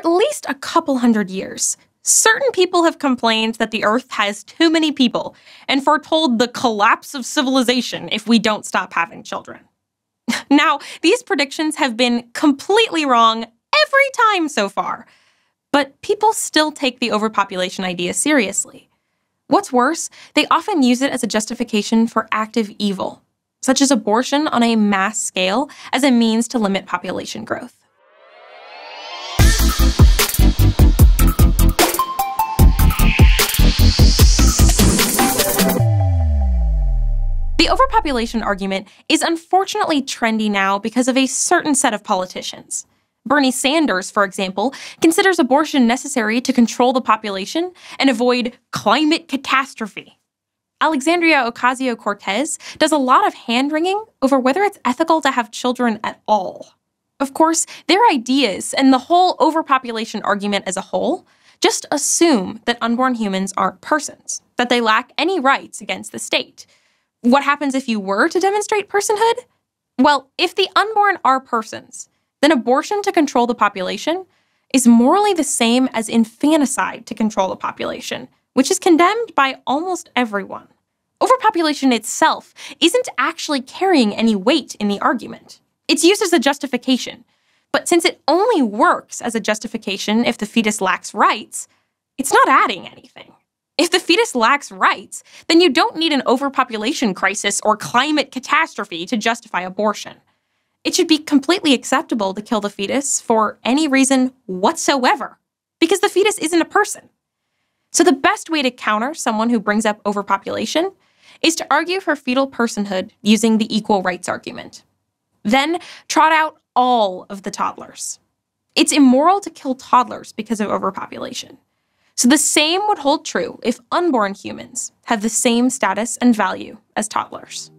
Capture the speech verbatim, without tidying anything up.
at least a couple hundred years, certain people have complained that the Earth has too many people and foretold the collapse of civilization if we don't stop having children. Now, these predictions have been completely wrong every time so far, but people still take the overpopulation idea seriously. What's worse, they often use it as a justification for active evil, such as abortion on a mass scale as a means to limit population growth. The overpopulation argument is unfortunately trendy now because of a certain set of politicians. Bernie Sanders, for example, considers abortion necessary to control the population and avoid climate catastrophe. Alexandria Ocasio-Cortez does a lot of hand-wringing over whether it's ethical to have children at all. Of course, their ideas and the whole overpopulation argument as a whole just assume that unborn humans aren't persons, that they lack any rights against the state. What happens if you were to demonstrate personhood? Well, if the unborn are persons, then abortion to control the population is morally the same as infanticide to control the population, which is condemned by almost everyone. Overpopulation itself isn't actually carrying any weight in the argument. It's used as a justification, but since it only works as a justification if the fetus lacks rights, it's not adding anything. If the fetus lacks rights, then you don't need an overpopulation crisis or climate catastrophe to justify abortion. It should be completely acceptable to kill the fetus for any reason whatsoever, because the fetus isn't a person. So the best way to counter someone who brings up overpopulation is to argue for fetal personhood using the equal rights argument. Then trot out all of the toddlers. It's immoral to kill toddlers because of overpopulation. So the same would hold true if unborn humans have the same status and value as toddlers.